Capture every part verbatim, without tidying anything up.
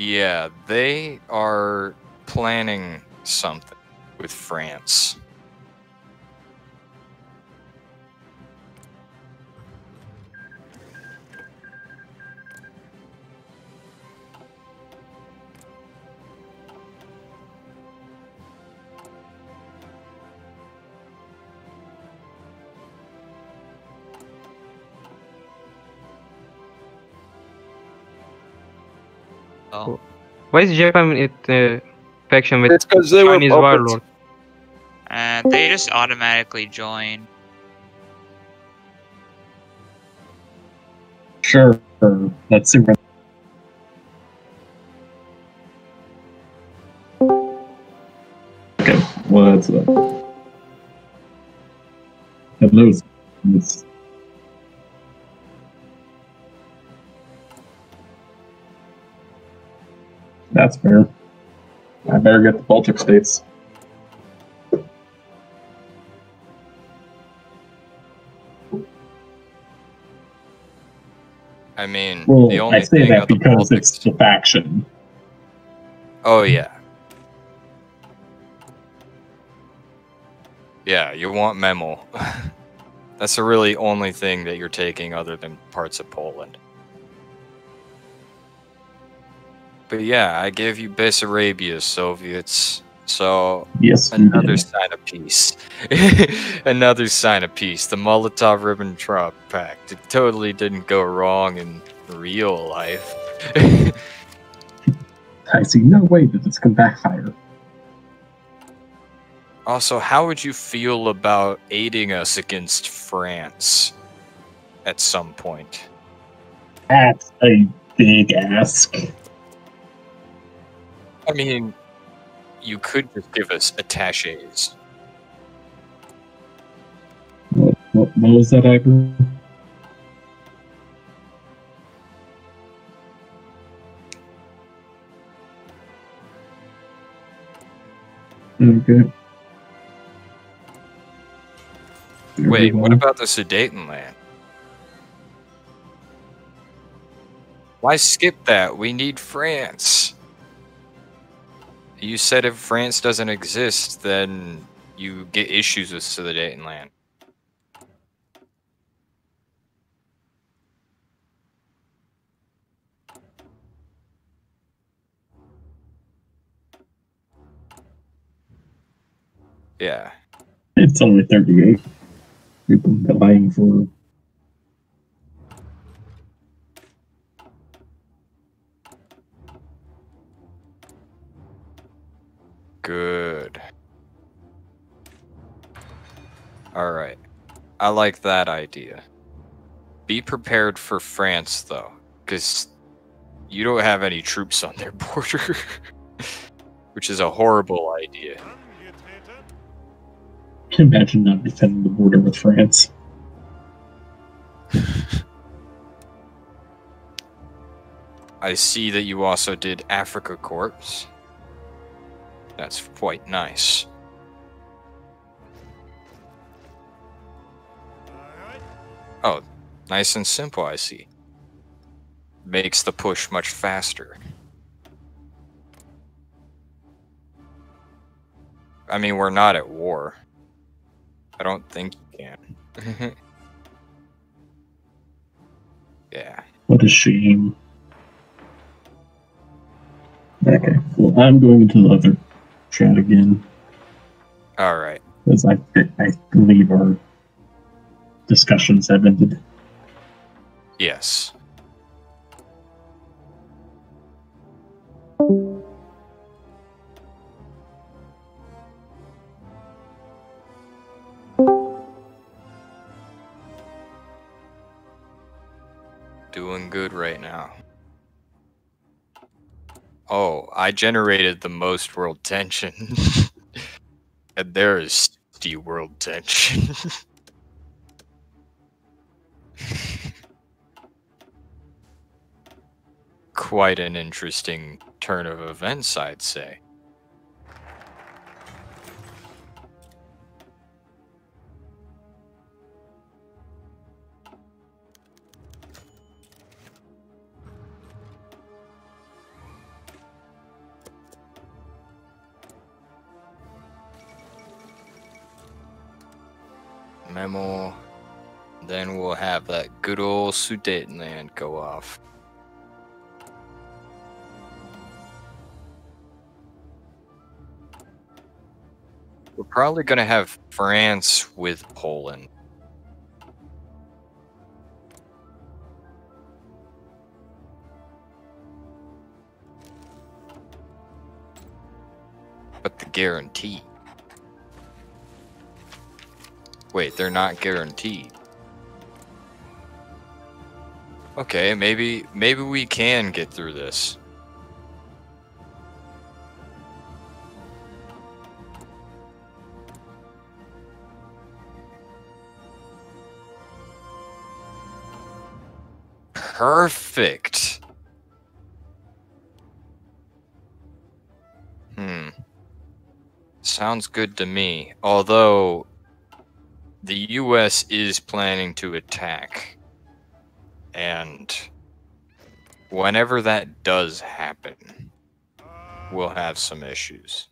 Yeah, they are planning something with France. Oh. Why is Japan in uh, faction with they Chinese warlord? Uh, they just automatically join. Sure, that's super. Okay, well that's that. And those. It's... That's fair. I better get the Baltic states. I mean, well, the only I say thing that because the Baltics... it's the faction. Oh yeah. Yeah, you want Memel. That's the really only thing that you're taking other than parts of Poland. But yeah, I gave you Bessarabia, Soviets. So yes, another sign of peace. Another sign of peace. The Molotov-Ribbentrop Pact. It totally didn't go wrong in real life. I see no way that this can backfire. Also, how would you feel about aiding us against France at some point? That's a big ask. I mean, you could just give us attaches. What, what, what was that, Ivory? Okay. Wait, what about the Sudetenland? Why skip that? We need France. You said if France doesn't exist, then you get issues with Sudetenland. Yeah. It's only thirty-eight. People dying for... Good. All right. I like that idea. Be prepared for France, though, because you don't have any troops on their border, which is a horrible idea. Can you imagine not defending the border with France? I see that you also did Africa Corps. That's quite nice. Oh, nice and simple, I see. Makes the push much faster. I mean, we're not at war. I don't think you can. Yeah. What a shame. Okay, well, I'm going into the other chat again. All right. Because I, I believe our discussions have ended. Yes. Doing good right now. Oh, I generated the most world tension. And there is the world tension. Quite an interesting turn of events, I'd say. memo. Then we'll have that good old Sudetenland go off. We're probably going to have France with Poland. But the guarantee. Wait, they're not guaranteed. Okay, maybe maybe we can get through this. Perfect. Hmm. Sounds good to me. Although the U S is planning to attack. And whenever that does happen, we'll have some issues.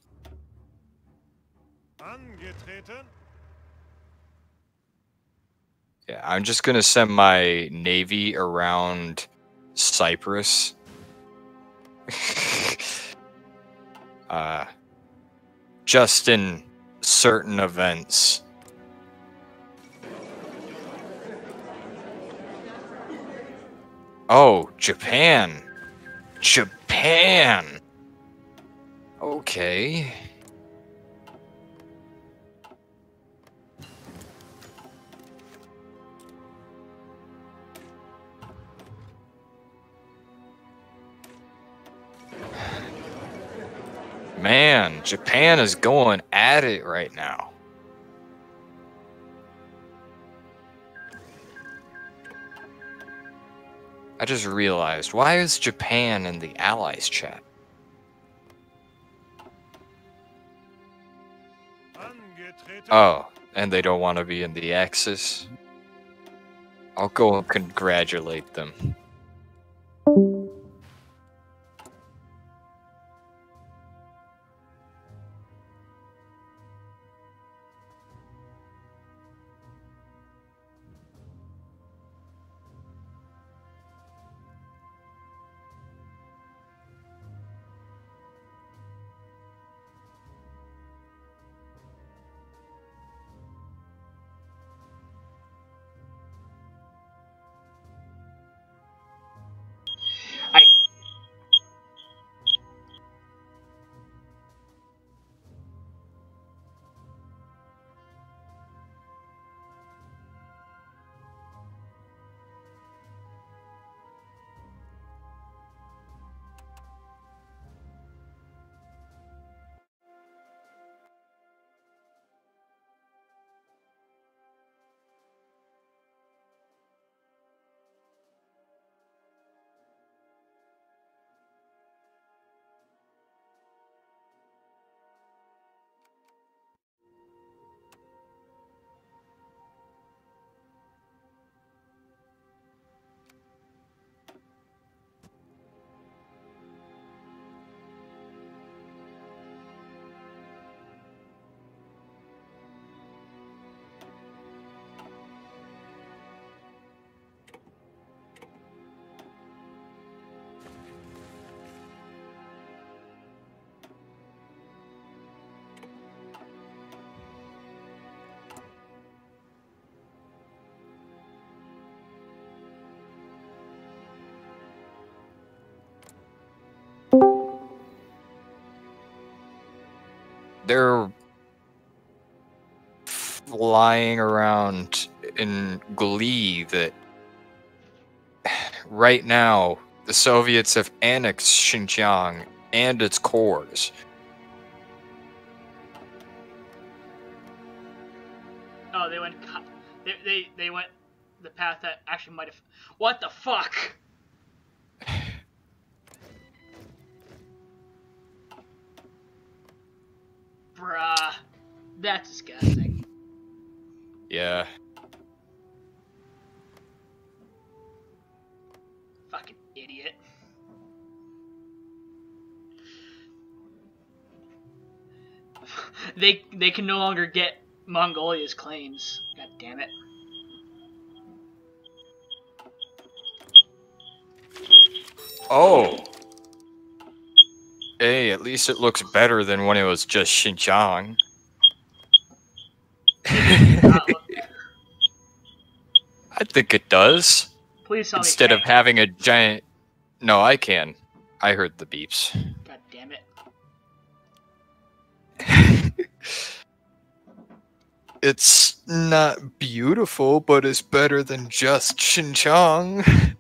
Yeah, I'm just going to send my navy around Cyprus. uh, just in certain events. Oh, Japan. Japan. Okay. Man, Japan is going at it right now. I just realized, why is Japan in the Allies chat? Oh, and they don't want to be in the Axis? I'll go and congratulate them. They're flying around in glee that right now the Soviets have annexed Xinjiang and its cores. Oh, they went. They they they went the path that actually might have. What the fuck? Bruh, that's disgusting. Yeah. Fucking idiot. They they can no longer get Mongolia's claims. God damn it. Oh! Hey, at least it looks better than when it was just Xinjiang. I think it does. Please tell Instead me of having a giant... No, I can. I heard the beeps. God damn it. It's not beautiful, but it's better than just Xinjiang.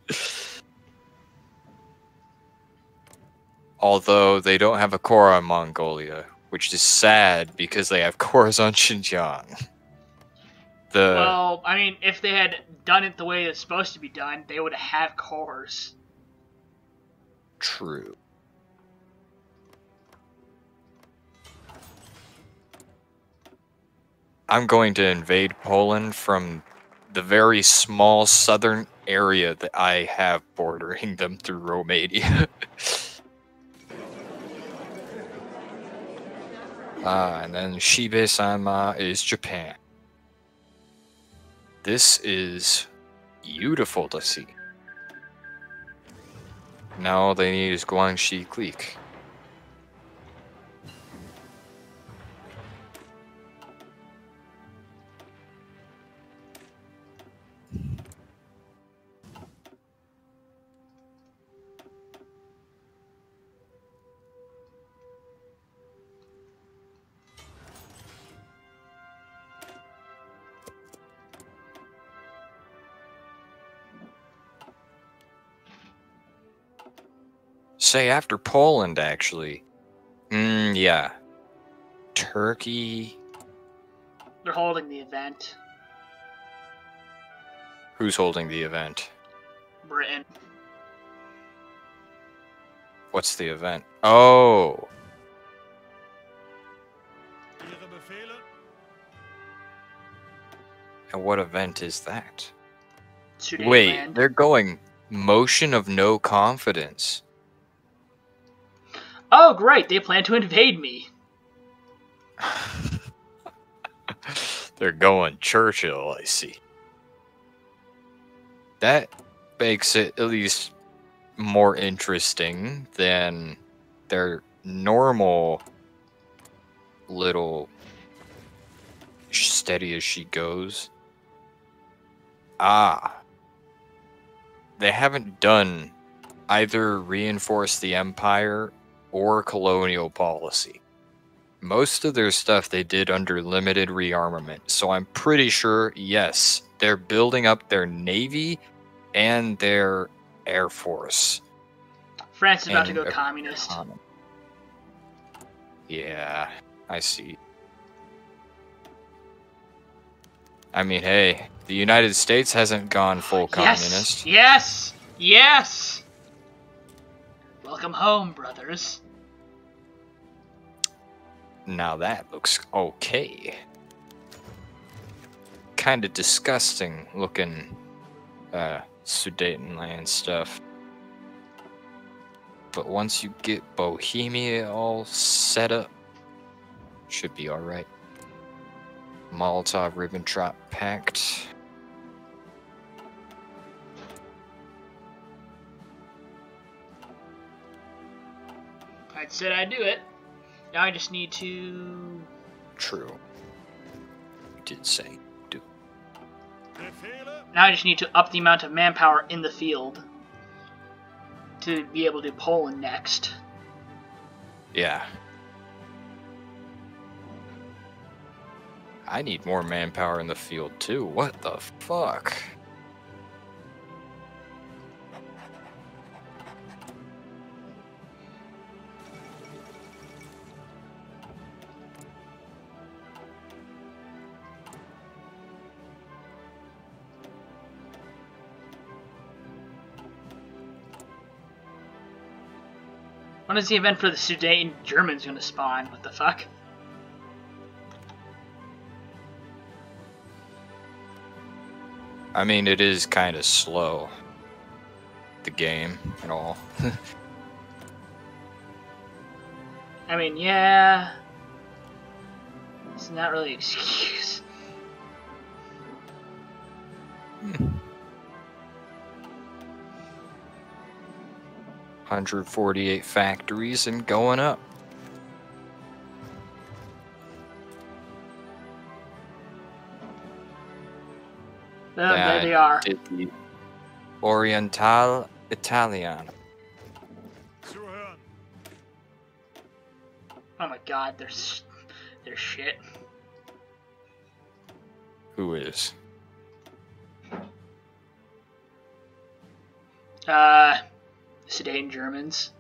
Although they don't have a corps on Mongolia, which is sad because they have corps on Xinjiang. The... Well, I mean, if they had done it the way it's supposed to be done, they would have corps. True. I'm going to invade Poland from the very small southern area that I have bordering them through Romania. Ah, and then Shibe-sama is Japan. This is beautiful to see. Now all they need is Guangxi clique. Say after Poland, actually. Mm, yeah. Turkey. They're holding the event. Who's holding the event? Britain. What's the event? Oh. And what event is that? Sudetenland. Wait, they're going motion of no confidence. Oh, great. They plan to invade me. They're going Churchill, I see. That makes it at least more interesting than their normal little steady as she goes. Ah. They haven't done either reinforce the empire or colonial policy. Most of their stuff they did under limited rearmament, so I'm pretty sure, yes, they're building up their navy and their air force. France is about to go communist. Economy. Yeah, I see. I mean, hey, the United States hasn't gone full communist. Yes, yes, yes! Welcome home, brothers. Now that looks okay. Kind of disgusting looking uh, Sudetenland stuff. But once you get Bohemia all set up, should be alright. Molotov-Ribbentrop Pact. I said I'd do it. Now I just need to... True. You did say do. Now I just need to up the amount of manpower in the field to be able to do Poland next. Yeah. I need more manpower in the field too. What the fuck? When is the event for the Sudeten Germans gonna spawn? What the fuck? I mean, it is kind of slow. The game and all. I mean, yeah. It's not really an excuse. Hmm. one hundred forty-eight factories and going up. Oh, there they are. The Oriental Italian. Oh my God, they're they're shit. Who is? Uh, Sudeten Germans.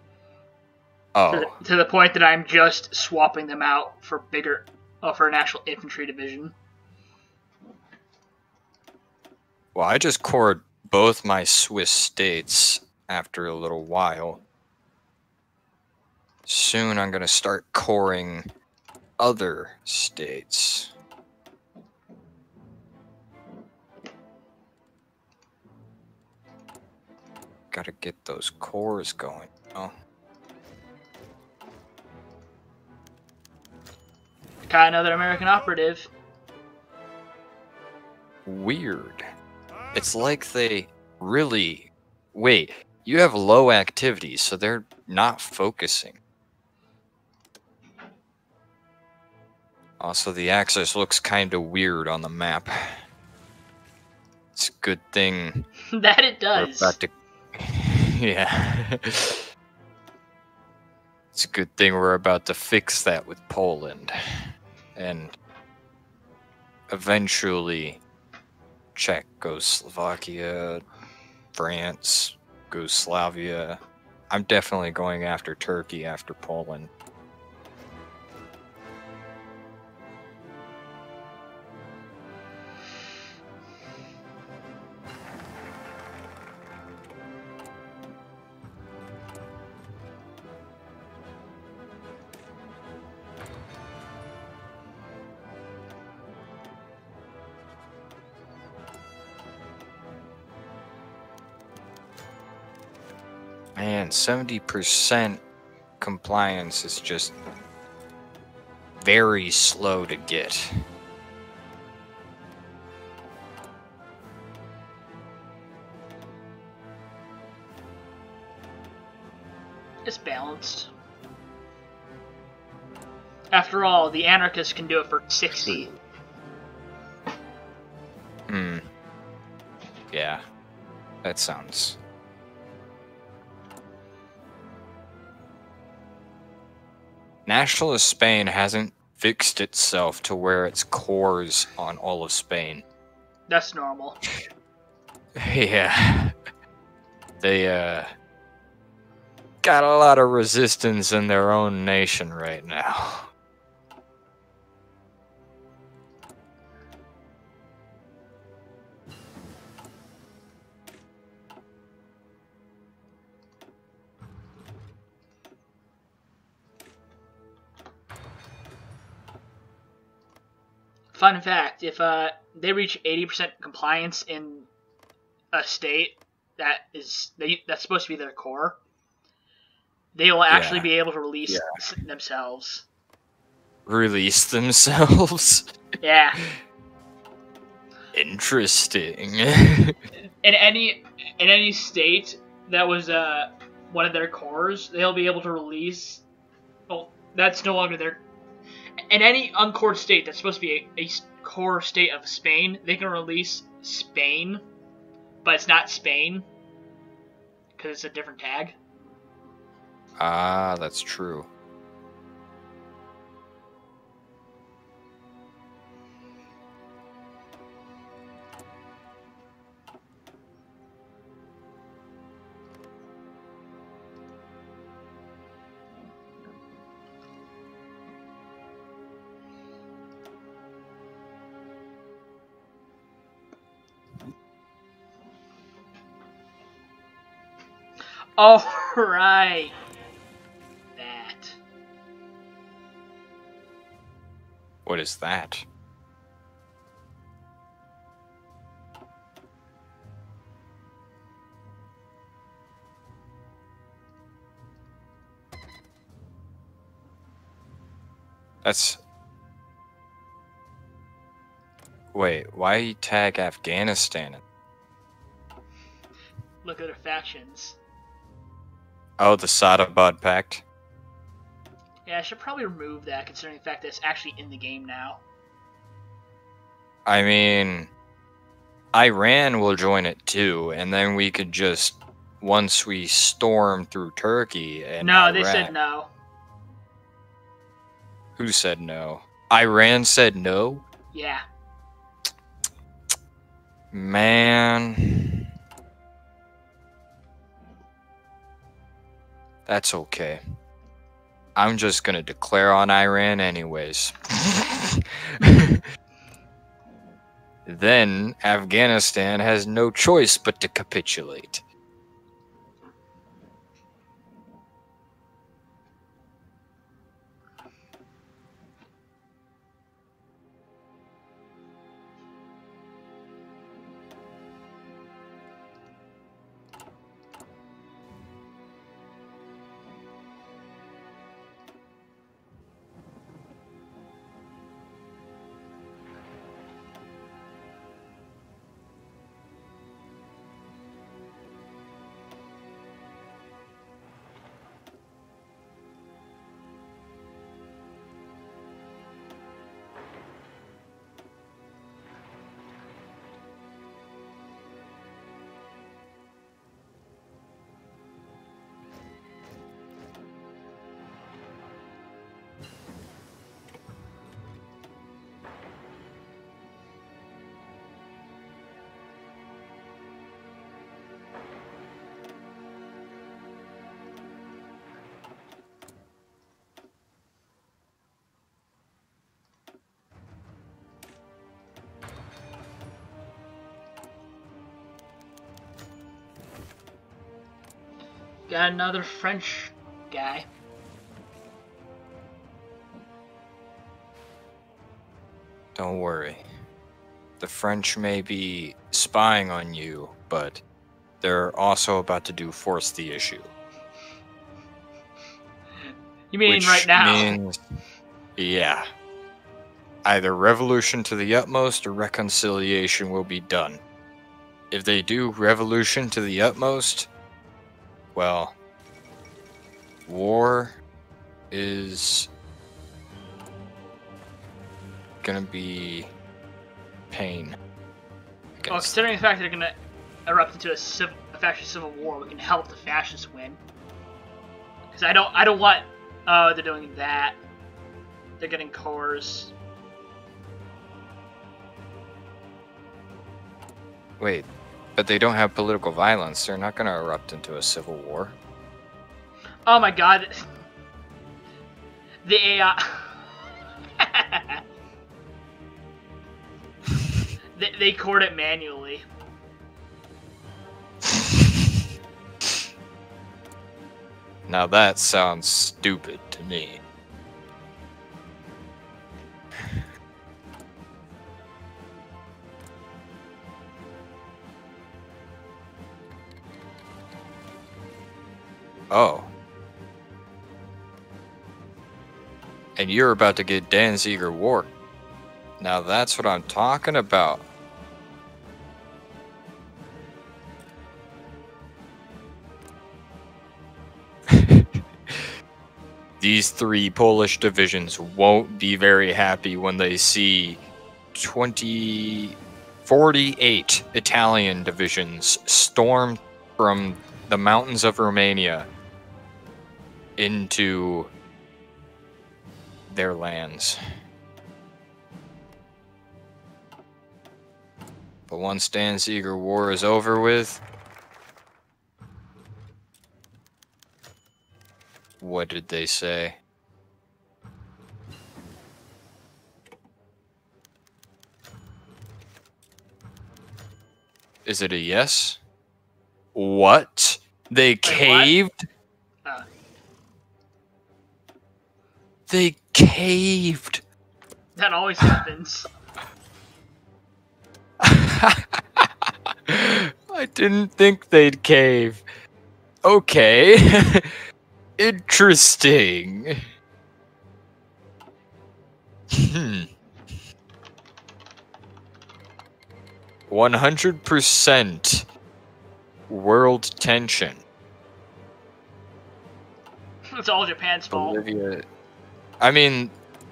Oh. To the, to the point that I'm just swapping them out for bigger, uh, for an actual infantry division. Well, I just cored both my Swiss states after a little while. Soon I'm going to start coring other states. Got to get those cores going. Oh. Got another American operative. Weird. It's like they really... Wait, you have low activity, so they're not focusing. Also, the axis looks kind of weird on the map. It's a good thing. That it does. We're about to... Yeah. It's a good thing we're about to fix that with Poland. And eventually... Czechoslovakia, France, Yugoslavia. I'm definitely going after Turkey after Poland. Man, seventy percent compliance is just very slow to get. It's balanced. After all, the anarchists can do it for sixty. Hmm. Yeah. That sounds... Nationalist Spain hasn't fixed itself to where it's cores on all of Spain. That's normal. Yeah. They, uh... got a lot of resistance in their own nation right now. Fun fact, if uh, they reach eighty percent compliance in a state that is they, that's supposed to be their core, they will actually yeah. be able to release yeah. themselves. Release themselves? Yeah. Interesting. in any in any state that was uh, one of their cores, they'll be able to release... Well, that's no longer their... In any uncored state that's supposed to be a, a core state of Spain, they can release Spain, but it's not Spain, because it's a different tag. Ah, that's true. All right. That. What is that? That's Wait, why tag Afghanistan? Look at her factions. Oh, the Saadabad Pact. Yeah, I should probably remove that, considering the fact that it's actually in the game now. I mean, Iran will join it too, and then we could just, once we storm through Turkey and No, Iraq, they said no. Who said no? Iran said no? Yeah. Man. That's okay. I'm just gonna declare on Iran anyways. Then Afghanistan has no choice but to capitulate. Got another French guy. Don't worry. The French may be spying on you, but they're also about to do force the issue. You mean Which right now? Means, yeah. Either revolution to the utmost or reconciliation will be done. If they do revolution to the utmost, well, war is gonna be pain. Well, considering the fact that they're gonna erupt into a, civil, a fascist civil war, we can help the fascists win. Because I don't, I don't want. Oh, uh, they're doing that. They're getting cores. Wait. But they don't have political violence. They're not going to erupt into a civil war. Oh my god. The A I... they, they cored it manually. Now that sounds stupid to me. Oh. And you're about to get Danziger War. Now that's what I'm talking about. These three Polish divisions won't be very happy when they see twenty, forty-eight Italian divisions storm from the mountains of Romania into their lands. But once Danziger War is over with, what did they say? Is it a yes? What? They Wait, caved? What? Uh. They caved. That always happens. I didn't think they'd cave. Okay. Interesting. Hmm. one hundred percent world tension. It's all Japan's fault. Bolivia. I mean,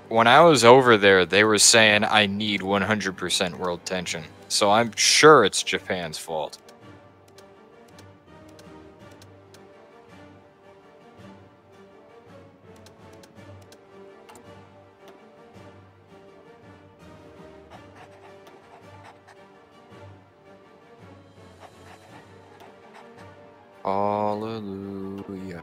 when I was over there, they were saying I need one hundred percent world tension. So I'm sure it's Japan's fault. Hallelujah.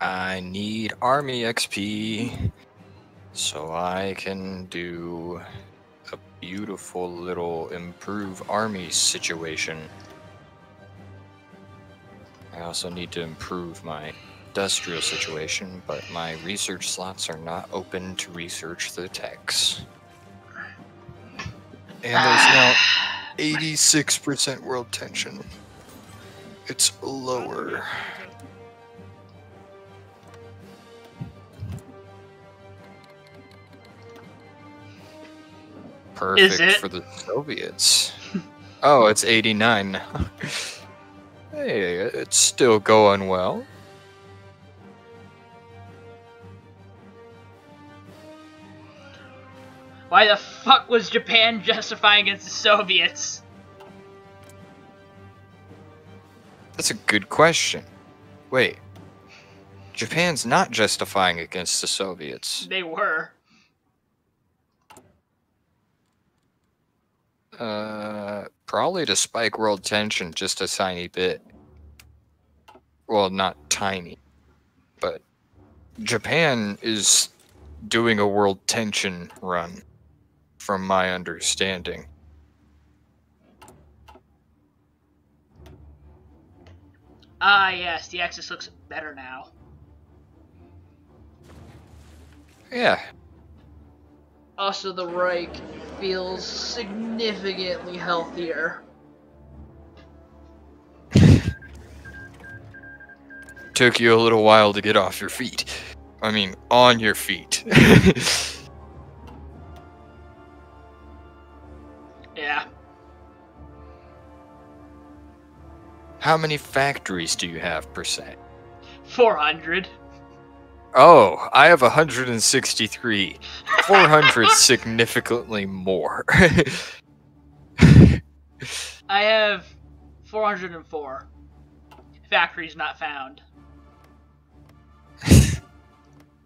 I need army X P so I can do a beautiful little improve army situation. I also need to improve my industrial situation, but my research slots are not open to research the techs. And there's now eighty-six percent world tension. It's lower. Perfect. Is it? For the Soviets. Oh, it's eighty-nine. Hey, it's still going well. Why the fuck was Japan justifying against the Soviets? That's a good question. Wait. Japan's not justifying against the Soviets. They were. Uh, probably to spike world tension just a tiny bit. Well, not tiny, but Japan is doing a world tension run, from my understanding. Ah, yes, the Axis looks better now. Yeah. Also, the Reich feels significantly healthier. Took you a little while to get off your feet. I mean, on your feet. Yeah. How many factories do you have percent? four hundred. Oh, I have one hundred sixty-three. four hundred significantly more. I have four hundred four. Factories not found.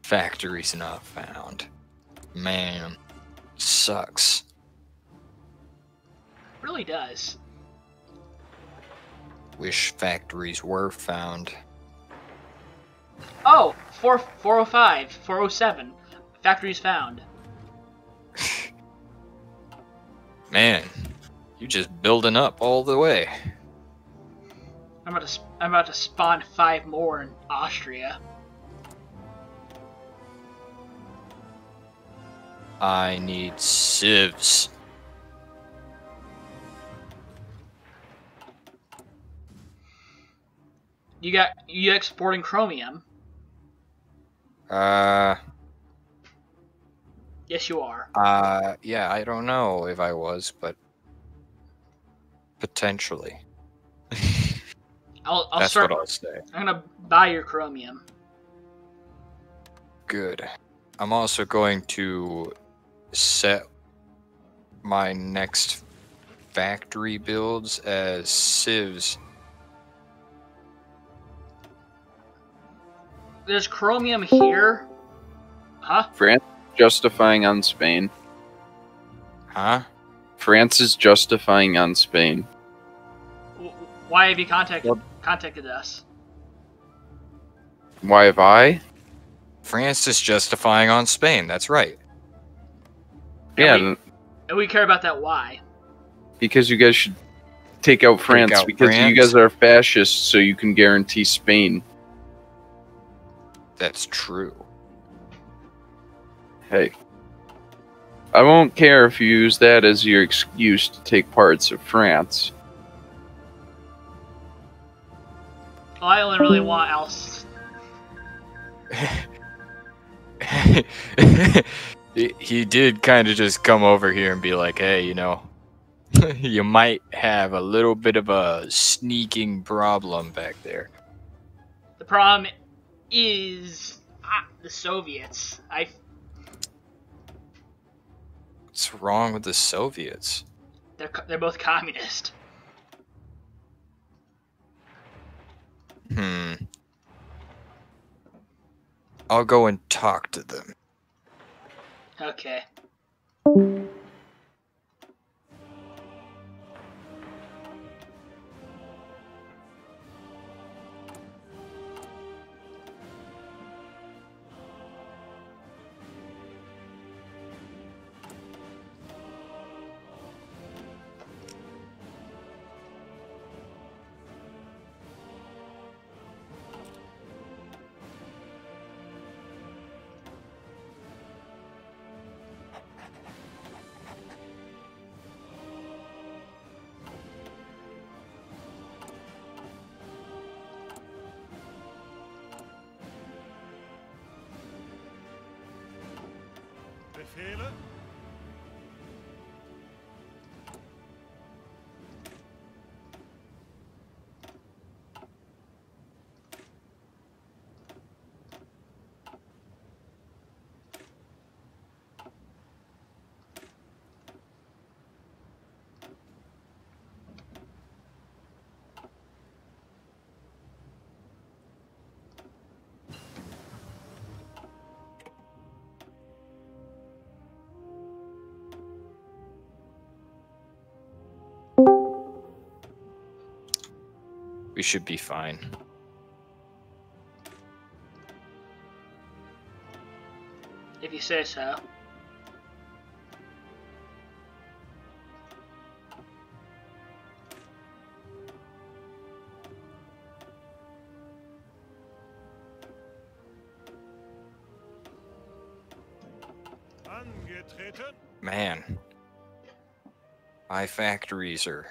Factories not found. Man, sucks. Really does. Wish factories were found. Oh, four, four oh five, four oh seven. Factories found. Man, you just building up all the way. I'm about to, I'm about to spawn five more in Austria. I need sieves. You got, you exporting chromium? Uh. Yes, you are. Uh, yeah, I don't know if I was, but potentially. I'll, I'll That's start. What I'll say. I'm gonna buy your chromium. Good. I'm also going to set my next factory builds as sieves. There's chromium here. Huh? France justifying on Spain. Huh? France is justifying on Spain. Why have you contacted what? contacted us? Why have I? France is justifying on Spain. That's right. Yeah. And we, and we care about that. Why? Because you guys should take out France. Take out because France. You guys are fascists, so you can guarantee Spain. That's true. Hey. I won't care if you use that as your excuse to take parts of France. Well, I only really want Alsace. he, he did kind of just come over here and be like, hey, you know, you might have a little bit of a sneaking problem back there. The problem is ah, the Soviets. I... What's wrong with the Soviets? They're, they're both communist. Hmm. I'll go and talk to them. Okay. We should be fine. If you say so. Man, my factories are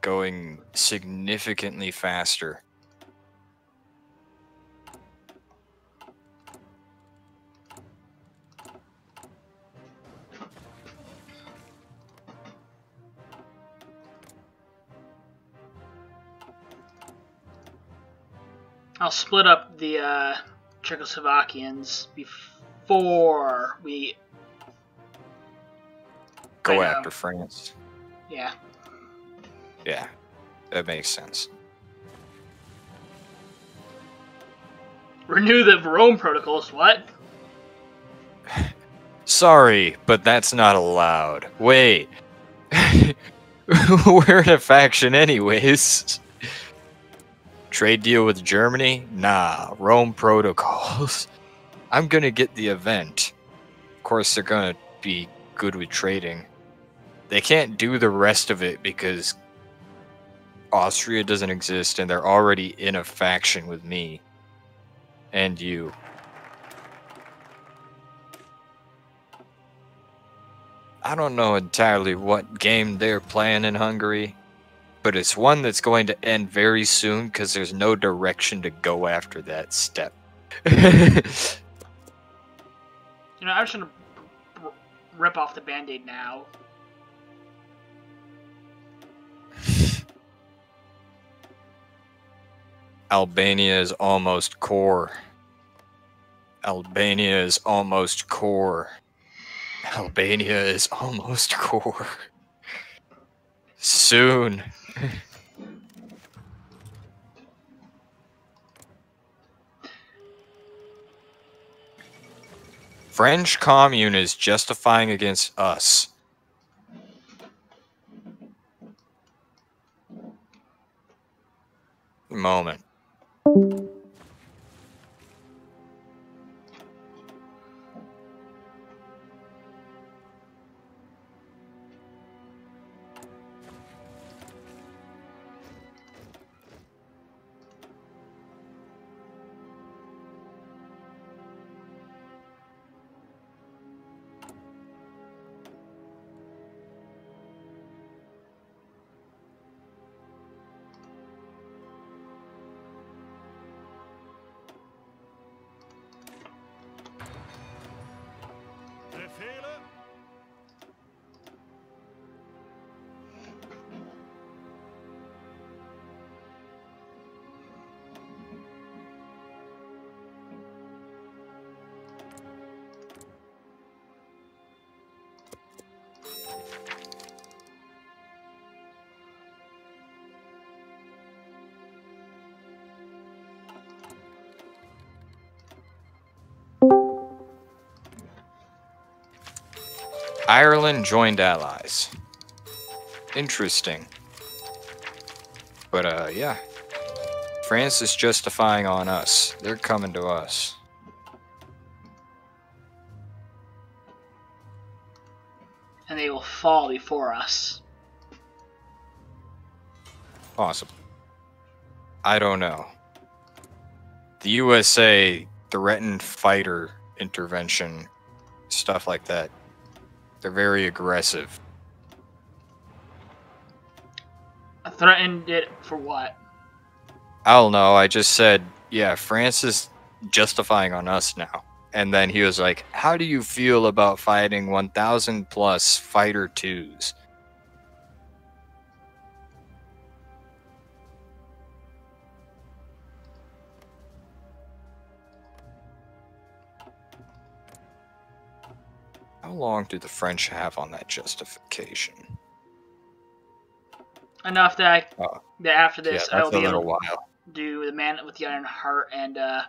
going significantly faster. I'll split up the uh, Czechoslovakians before we go after France. Yeah. Yeah, that makes sense. Renew the Rome Protocols, what? Sorry, but that's not allowed. Wait. We're in a faction anyways. Trade deal with Germany? Nah, Rome Protocols. I'm gonna get the event. Of course, they're gonna be good with trading. They can't do the rest of it because Austria doesn't exist, and they're already in a faction with me and you. I don't know entirely what game they're playing in Hungary, but it's one that's going to end very soon because there's no direction to go after that step. You know, I'm just going to rip off the Band-Aid now. Albania is almost core. Albania is almost core. Albania is almost core. Soon. French commune is justifying against us. Moment. Ireland joined allies. Interesting. But, uh, yeah. France is justifying on us. They're coming to us. And they will fall before us. Possibly. I don't know. The U S A threatened fighter intervention, stuff like that. They're very aggressive. I threatened it for what? I don't know. I just said, yeah, France is justifying on us now. And then he was like, how do you feel about fighting one thousand plus fighter twos? How long do the French have on that justification? Enough that, I, oh. that after this, yeah, I will be able while. to do the Man with the Iron Heart and uh,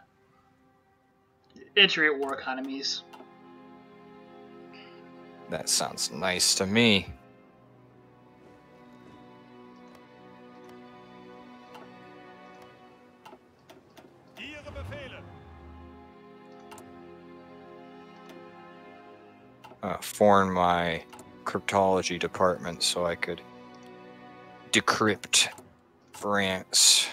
entry at war economies. That sounds nice to me. Uh, form my cryptology department so I could decrypt France.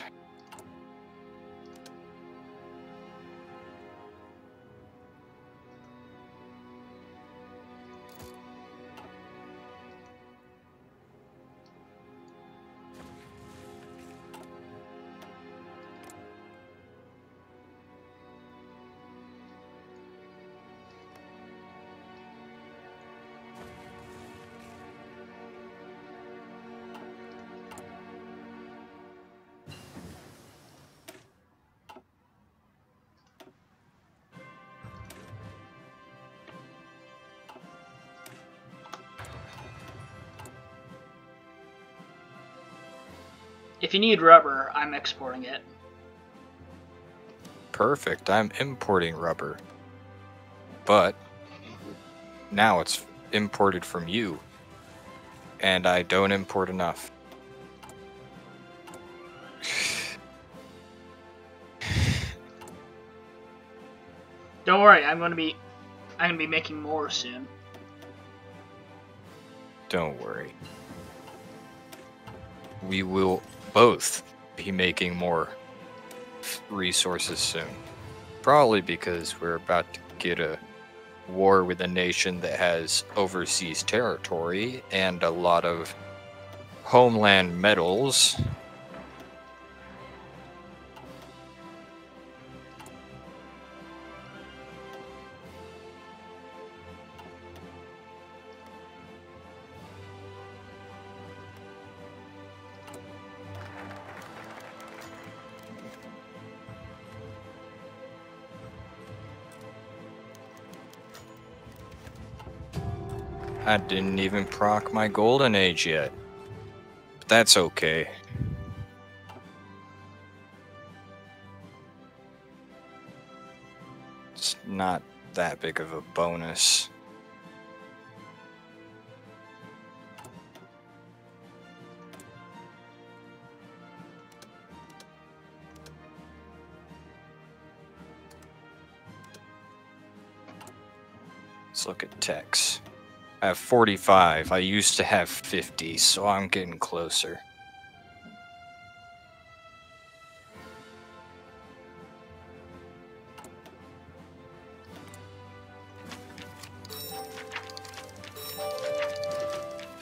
If you need rubber, I'm exporting it. Perfect. I'm importing rubber. But now it's imported from you. And I don't import enough. Don't worry, I'm gonna be I'm gonna be making more soon. Don't worry. We will both be making more resources soon, probably because we're about to get a war with a nation that has overseas territory and a lot of homeland metals. I didn't even proc my golden age yet. but that's okay. It's not that big of a bonus. Let's look at techs. I have forty-five. I used to have fifty, so I'm getting closer.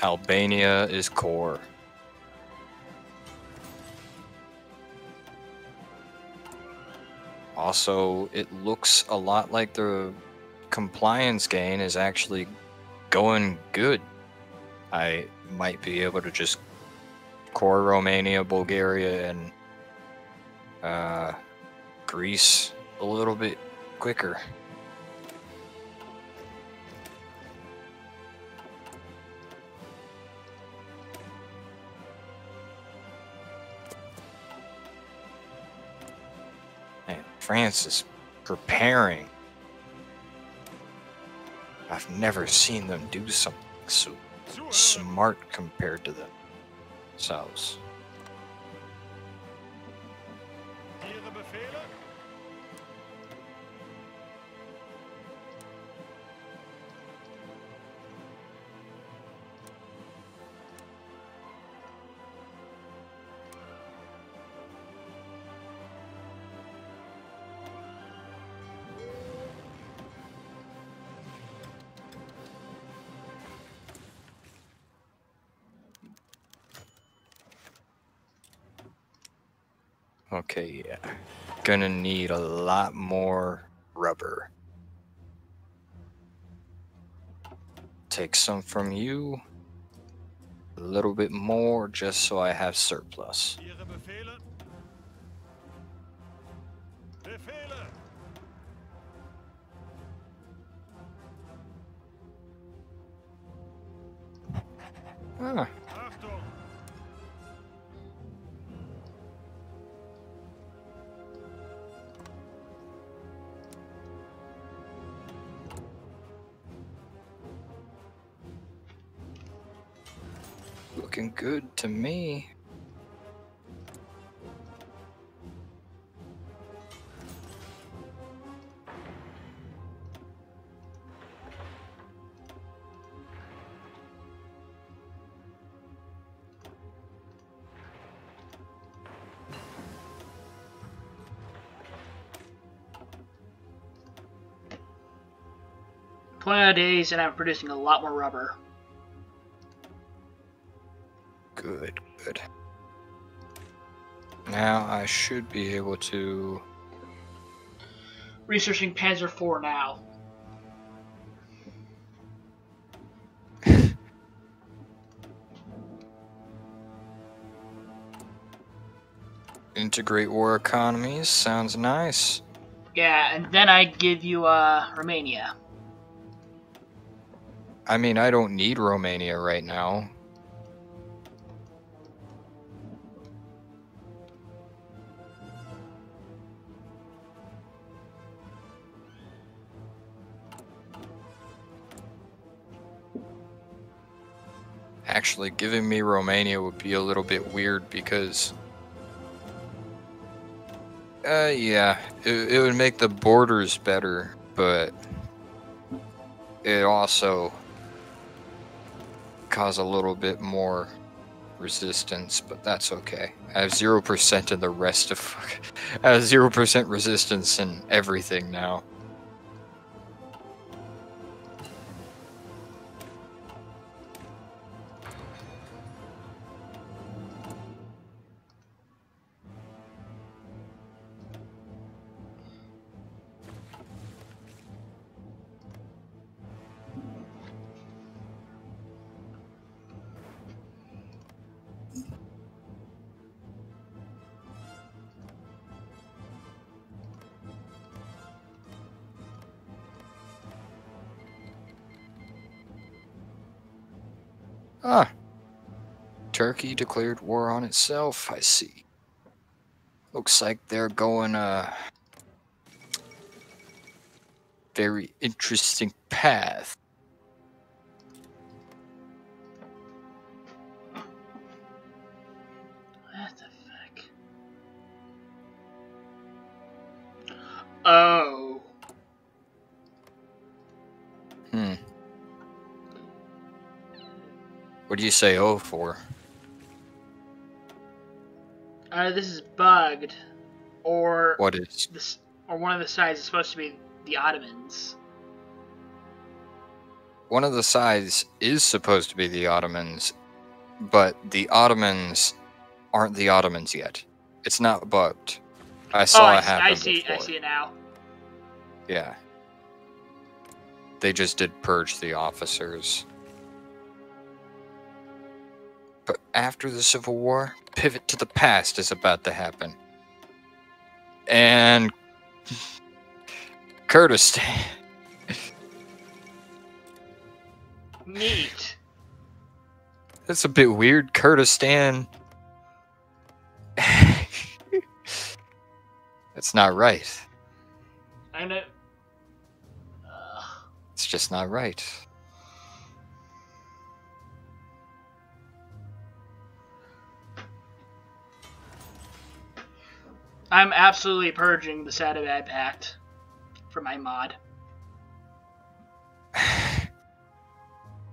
Albania is core. Also, it looks a lot like the compliance gain is actually going good. I might be able to just core Romania, Bulgaria, and uh, Greece a little bit quicker. France is preparing. I've never seen them do something so smart compared to themselves. Okay, yeah. Gonna need a lot more rubber. Take some from you. A little bit more just so I have surplus. Ah. Looking good to me. twenty days and I'm producing a lot more rubber. Good, good. Now I should be able to... Researching Panzer four now. Integrate war economies, sounds nice. Yeah, and then I give you uh, Romania. I mean, I don't need Romania right now. Actually, giving me Romania would be a little bit weird because, uh, yeah, it, it would make the borders better, but it also cause a little bit more resistance. But that's okay. I have zero percent in the rest of. I have zero percent resistance in everything now. Turkey declared war on itself, I see. Looks like they're going a very interesting path. What the fuck? Oh. Hmm. What do you say oh for? Uh, this is bugged, or what is this, or one of the sides is supposed to be the Ottomans. One of the sides is supposed to be the Ottomans, but the Ottomans aren't the Ottomans yet. It's not bugged. I saw oh, I it see, happen. I see. Before. I see it now. Yeah, they just did purge the officers. But after the Civil War, Pivot to the Past is about to happen. And Kurdistan. Neat. That's a bit weird, Kurdistan. That's not right. I know. Uh... It's just not right. I'm absolutely purging the Saadabad Pact for my mod.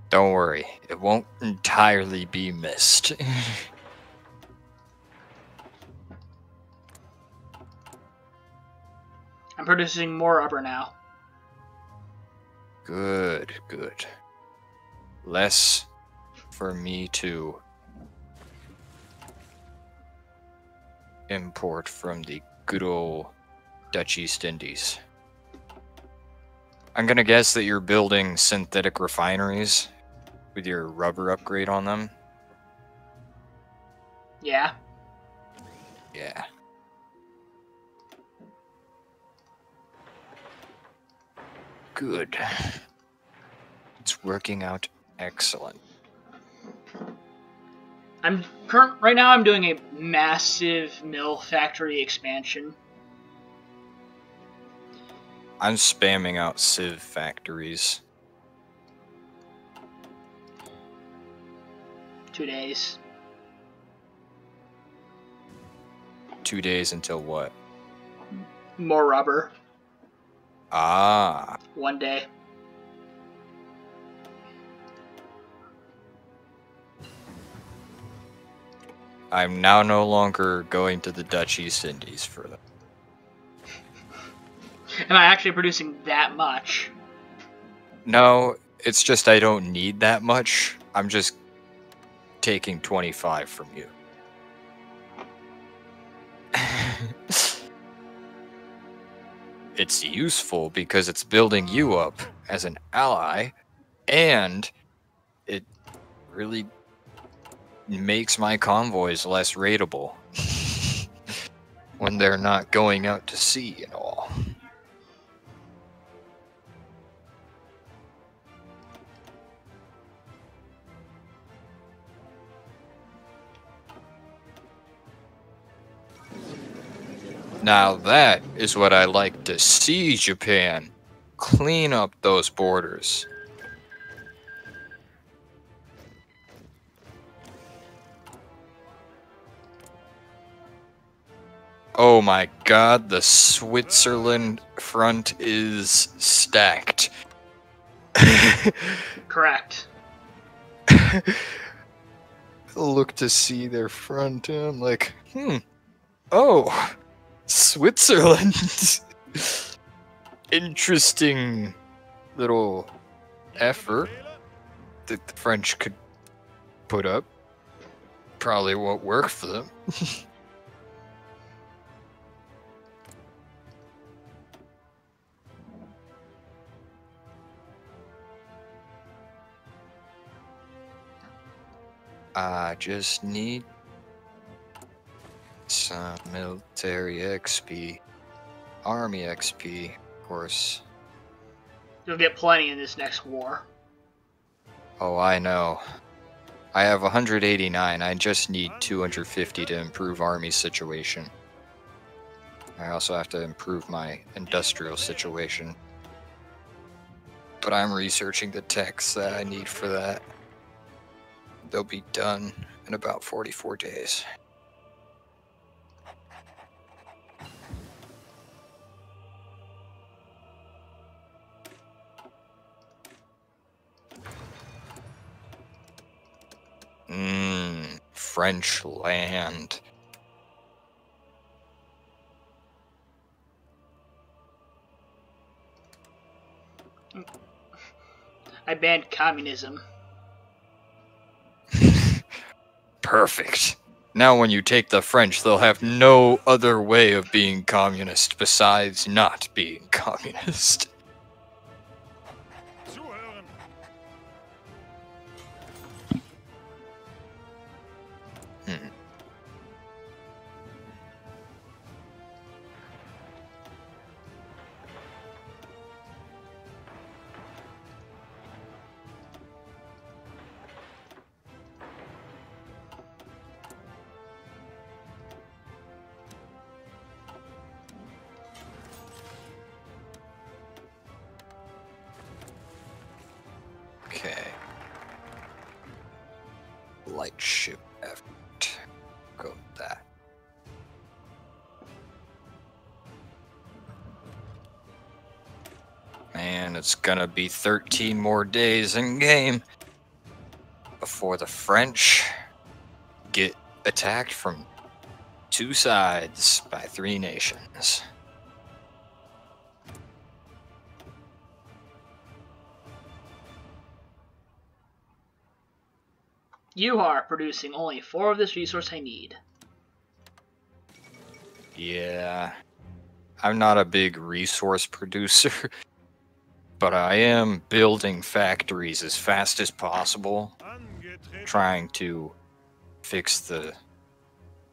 Don't worry, it won't entirely be missed. I'm producing more rubber now. Good, good. Less for me to import from the good old Dutch East Indies. I'm gonna guess that you're building synthetic refineries with your rubber upgrade on them. Yeah. Yeah. Good. It's working out excellent. I'm current right now. I'm doing a massive mill factory expansion. I'm spamming out civ factories. Two days. Two days until what? More rubber. Ah. One day. I'm now no longer going to the Dutch East Indies for them. Am I actually producing that much? No, it's just I don't need that much. I'm just taking twenty-five from you. It's useful because it's building you up as an ally, and it really makes my convoys less raidable when they're not going out to sea and all. Now that is what I like to see, Japan. Clean up those borders. Oh my god, the Switzerland front is stacked. Correct. Look to see their front, and I'm like, hmm. Oh, Switzerland. Interesting little effort that the French could put up. Probably won't work for them. I just need some military X P, army X P, of course. You'll get plenty in this next war. Oh, I know. I have one hundred eighty-nine. I just need two hundred fifty to improve army situation. I also have to improve my industrial situation. But I'm researching the techs that I need for that. They'll be done in about forty-four days. Mmm, French land. I banned communism. Perfect. Now when you take the French, they'll have no other way of being communist besides not being communist. It's gonna be thirteen more days in game before the French get attacked from two sides by three nations. You are producing only four of this resource I need. Yeah, I'm not a big resource producer. But I am building factories as fast as possible, trying to fix the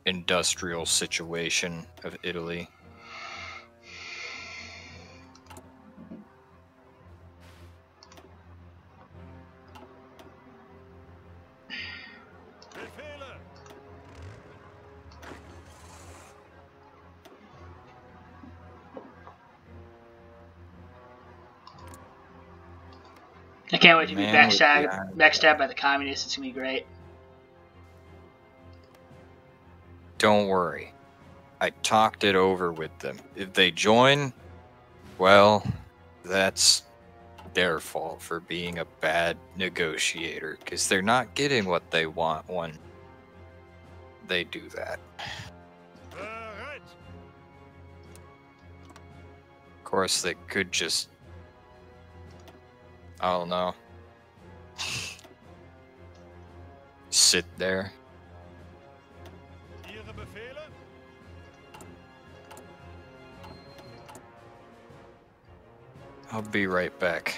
industrial situation of Italy. I can't wait to be backstabbed, backstabbed by the communists. It's going to be great. Don't worry. I talked it over with them. If they join, well, that's their fault for being a bad negotiator, because they're not getting what they want when they do that. Of course, they could just... I don't know. Sit there. I'll be right back.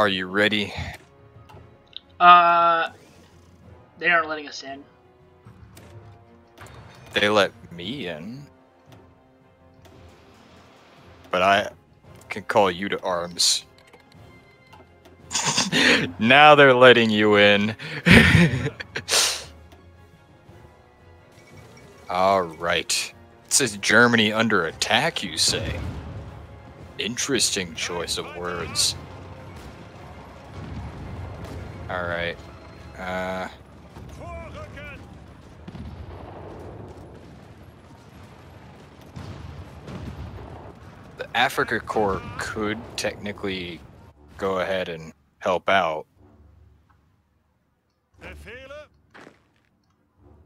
Are you ready? Uh, they aren't letting us in. They let me in. But I can call you to arms. Now they're letting you in. All right. It says Germany under attack, you say? Interesting choice of words. All right. Uh... The Africa Corps could technically go ahead and help out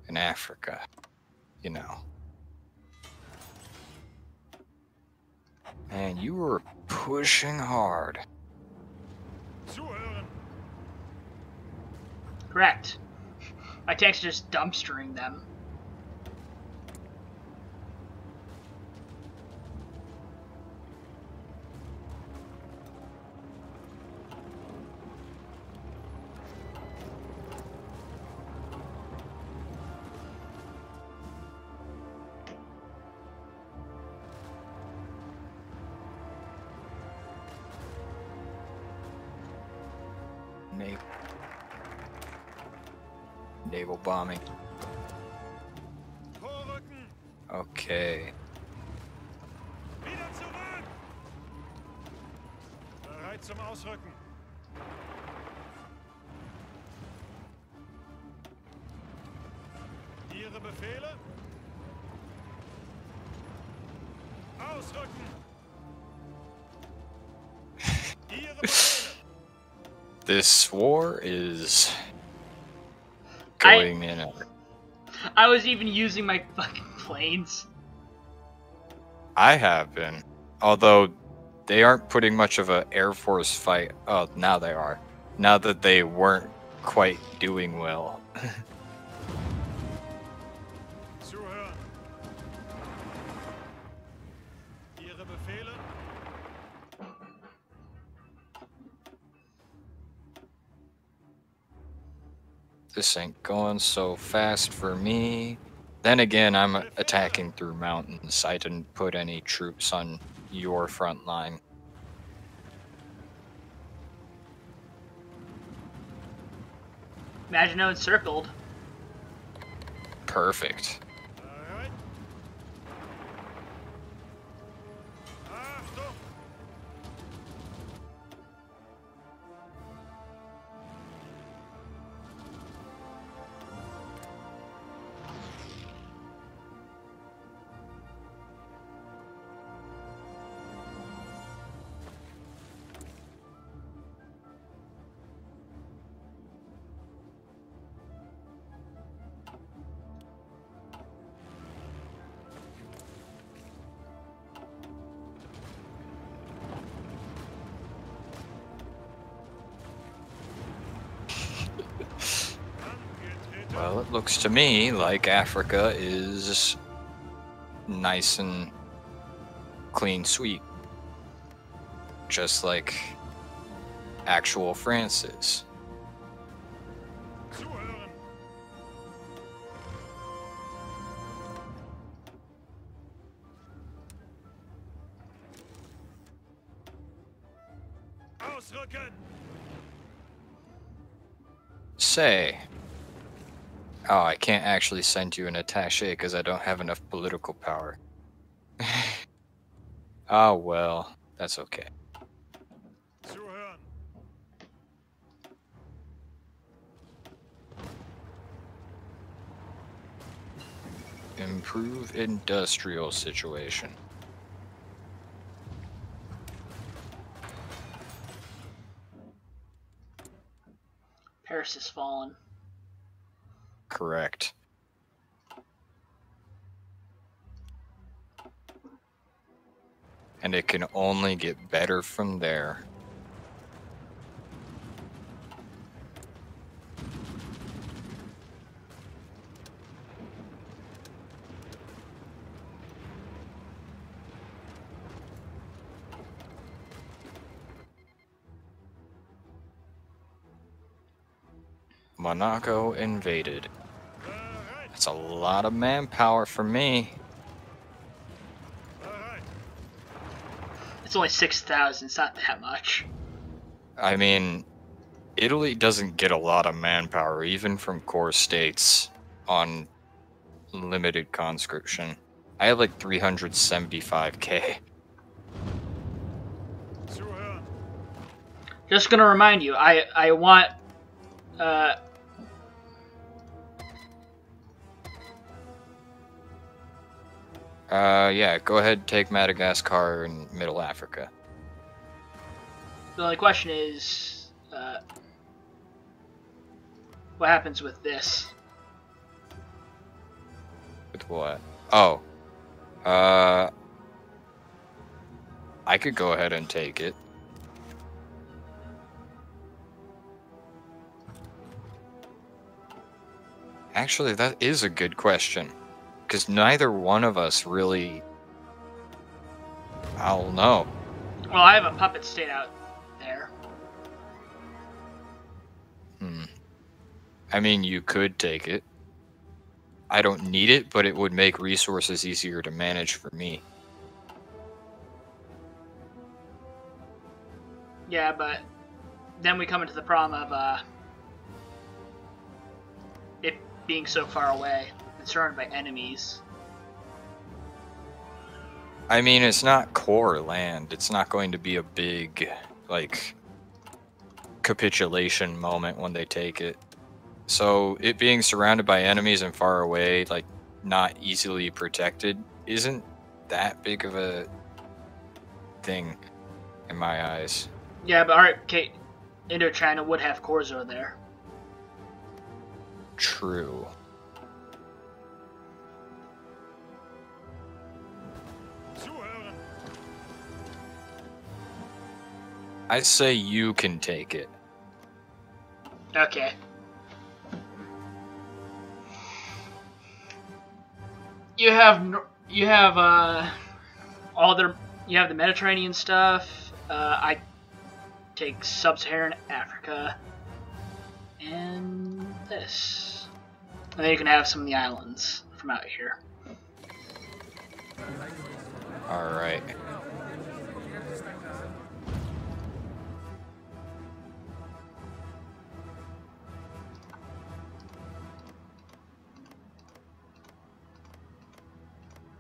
in Africa, you know. And you were pushing hard. Correct. My tanks are just dumpstering them. Naval bombing. Okay. This war is going I, in. I was even using my fucking planes. I have been, although they aren't putting much of an air force fight. Oh, now they are. Now that they weren't quite doing well. This ain't going so fast for me. Then again, I'm attacking through mountains. I didn't put any troops on your front line. Maginot encircled. Perfect. Well, it looks to me like Africa is nice and clean sweep, just like actual France is. Say. Oh, I can't actually send you an attaché because I don't have enough political power. Oh, well, that's okay. Improve industrial situation. Paris has fallen. Correct. And it can only get better from there. Monaco invaded. That's a lot of manpower for me. It's only six thousand, it's not that much. I mean, Italy doesn't get a lot of manpower, even from core states, on limited conscription. I have like three hundred seventy-five K. Just gonna remind you, I, I want, uh... Uh, yeah, go ahead, take Madagascar and Middle Africa. The only question is, uh, what happens with this? With what? Oh. Uh, I could go ahead and take it. Actually, that is a good question. Because neither one of us really... I don't know. Well, I have a puppet state out there. Hmm. I mean, you could take it. I don't need it, but it would make resources easier to manage for me. Yeah, but then we come into the problem of uh, it being so far away. Surrounded by enemies. I mean, it's not core land. It's not going to be a big, like, capitulation moment when they take it. So it being surrounded by enemies and far away, like, not easily protected, isn't that big of a thing in my eyes. Yeah, but alright, okay, Indochina would have cores over there. True. I say you can take it. Okay. You have you have uh all their you have the Mediterranean stuff. Uh, I take Sub-Saharan Africa and this, and then you can have some of the islands from out here. All right.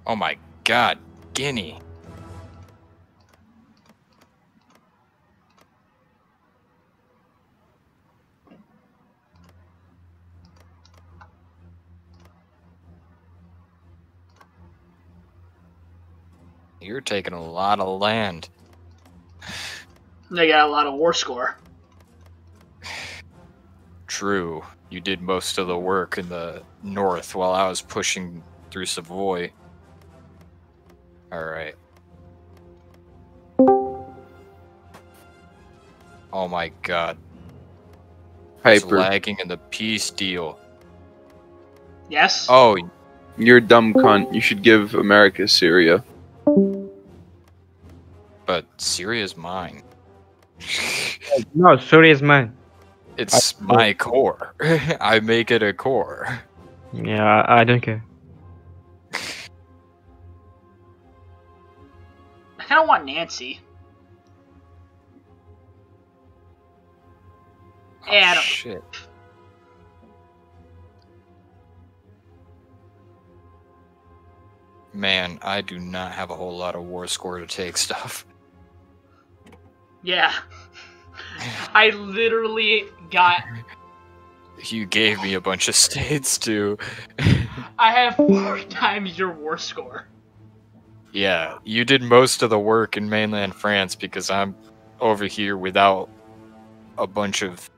Oh my god, Guinea. You're taking a lot of land. They got a lot of war score. True. You did most of the work in the north while I was pushing through Savoy. All right. Oh my god. Hyper. It's lagging in the peace deal. Yes? Oh. You're a dumb cunt. You should give America Syria. But Syria's mine. No, Syria's mine. It's I my core. I make it a core. Yeah, I don't care. I kind of want Nancy. Oh, hey, I don't... shit. Man, I do not have a whole lot of war score to take stuff. Yeah. I literally got... You gave me a bunch of states, too. I have four times your war score. Yeah, you did most of the work in mainland France because I'm over here without a bunch of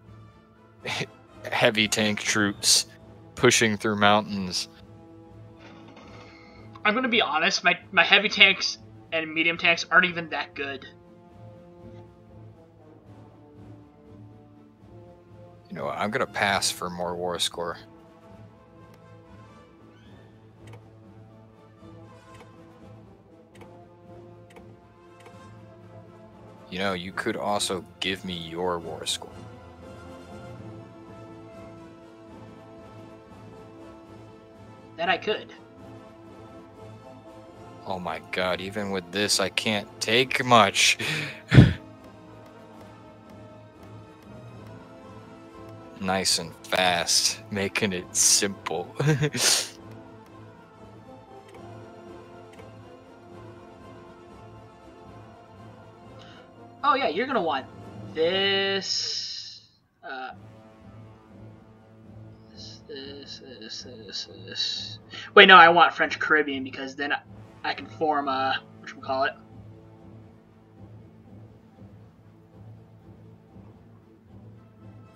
heavy tank troops pushing through mountains. I'm going to be honest, my, my heavy tanks and medium tanks aren't even that good. You know what, I'm going to pass for more war score. You know, you could also give me your war score. that I could. Oh my god, even with this, I can't take much. Nice and fast, making it simple. Oh yeah, you're gonna want this, uh, this, this, this, this, this. Wait, no, I want French Caribbean because then I, I can form a, whatchamacallit.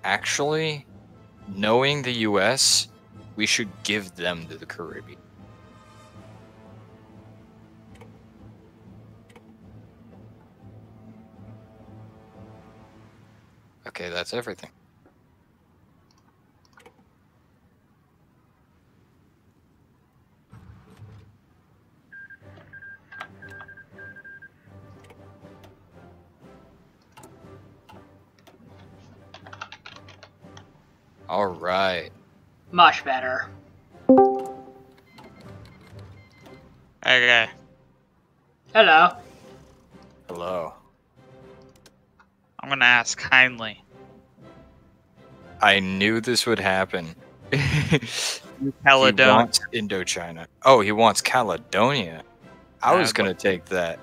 Actually, knowing the U S, we should give them to the Caribbean. Okay, that's everything. All right. Much better. Okay. Hello. Hello. I'm gonna ask kindly. I knew this would happen. Caledonia. He wants Indochina. Oh, he wants Caledonia. I yeah, was gonna but... take that,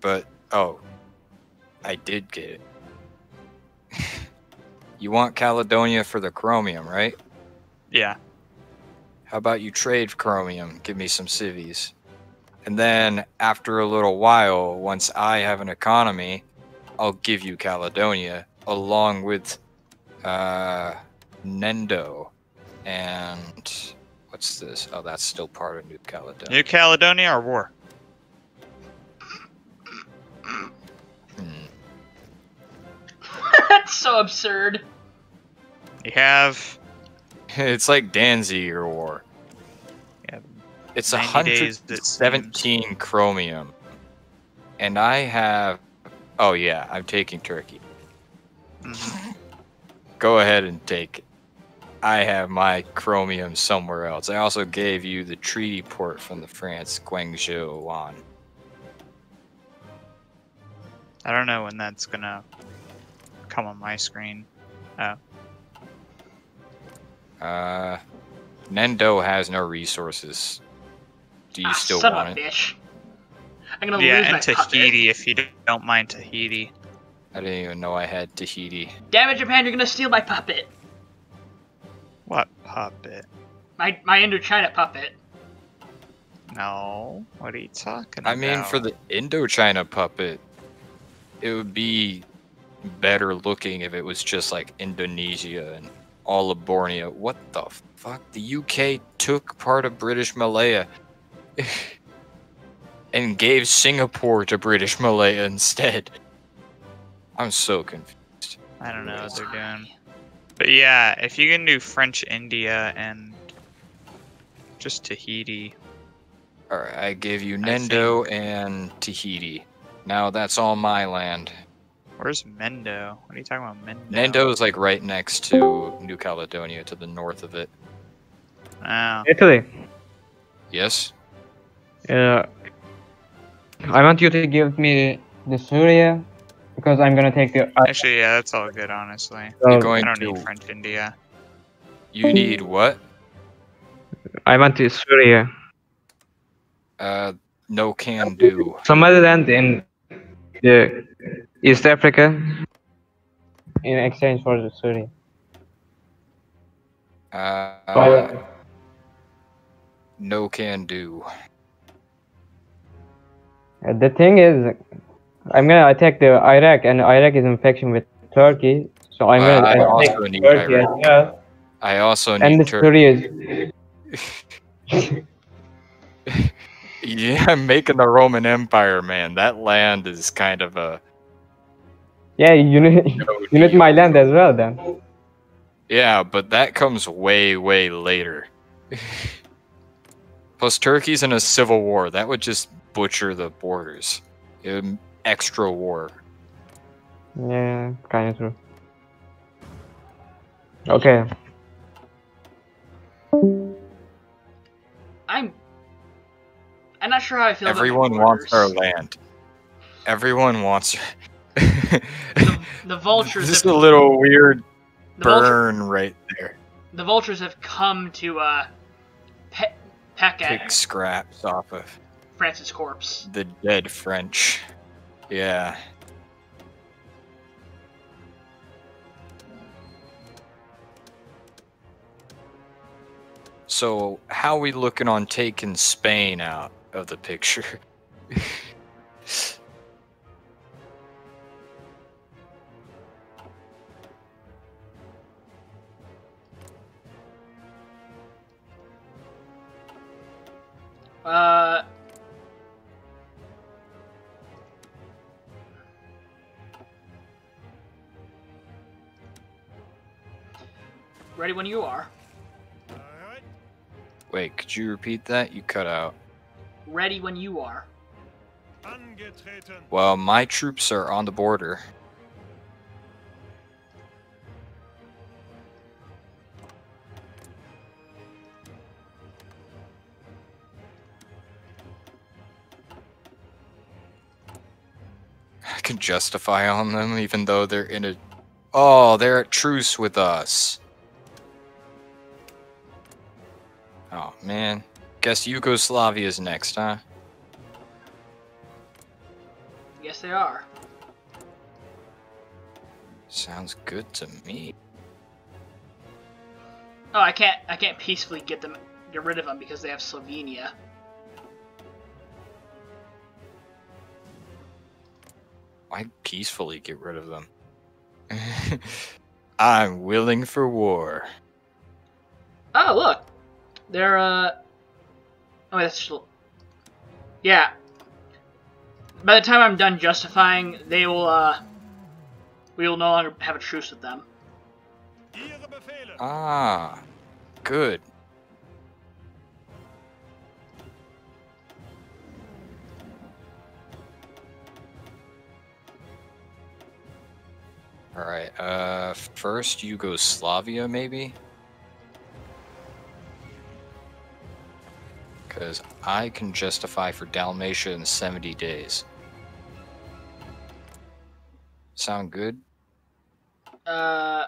but oh, I did get it. You want Caledonia for the chromium, right? Yeah. How about you trade chromium? Give me some civvies, and then after a little while, once I have an economy, I'll give you Caledonia along with uh, Nendo and what's this? Oh, that's still part of New Caledonia. New Caledonia or war? Hmm. That's so absurd. You have. It's like Danziger War. Yeah. It's one hundred seventeen chromium, and I have. Oh yeah, I'm taking Turkey. Mm-hmm. Go ahead and take it. I have my chromium somewhere else. I also gave you the treaty port from the France, Guangzhou Lan. I don't know when that's gonna come on my screen. Oh. Uh, Nendo has no resources. Do you ah, still son want of it? Bitch. I'm gonna yeah, lose and my Tahiti puppet. If you don't mind Tahiti. I didn't even know I had Tahiti. Damn it, Japan! You're gonna steal my puppet. What puppet? My my Indochina puppet. No, what are you talking I about? I mean, for the Indochina puppet, it would be better looking if it was just like Indonesia and all of Borneo. What the fuck? The U K took part of British Malaya. And gave Singapore to British Malaya instead. I'm so confused. I don't know what they're doing. But yeah, if you can do French India and just Tahiti. Alright, I gave you Nendo and Tahiti. Now that's all my land. Where's Mendo? What are you talking about, Mendo? Mendo is like right next to New Caledonia, to the north of it. Oh. Italy. Yes? Yeah. I want you to give me the Syria, because I'm gonna take the... Actually, yeah, that's all good, honestly. So You're going I don't to... need French India. You need what? I want the Syria. Uh, no can do. Some other land in the East Africa in exchange for the Syria. Uh, uh no can do. The thing is, I'm gonna attack the Iraq, and Iraq is in faction with Turkey, so I'm gonna uh, I attack also need Turkey Iraq. As well. I also need and Turkey. Is... Yeah, I'm making the Roman Empire, man. That land is kind of a. Yeah, you need you need my land as well, then. Yeah, but that comes way, way later. Plus, Turkey's in a civil war. That would just. Butcher the borders. Um, extra war. Yeah, kind of true. Okay. I'm not sure how I feel. Everyone about wants our land. Everyone wants. the, the vultures. Just have, a little weird burn vulture, right there. The vultures have come to uh, pe peck at pick scraps off of France's corpse. The dead French. Yeah. So, how are we looking on taking Spain out of the picture? uh... Ready when you are. Wait, could you repeat that? You cut out. Ready when you are. Well, my troops are on the border. I can justify on them, even though they're in a... Oh, they're at truce with us. Oh, man. Guess Yugoslavia's next, huh? Yes, they are. Sounds good to me. Oh, I can't I can't peacefully get them get rid of them because they have Slovenia. Why peacefully get rid of them? I'm willing for war. Oh, look. They're, uh... Oh, wait, that's just... Yeah. By the time I'm done justifying, they will, uh... we will no longer have a truce with them. Ah. Good. Alright, uh... first Yugoslavia, maybe? Because I can justify for Dalmatia in seventy days. Sound good? Uh...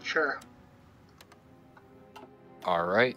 Sure. Alright.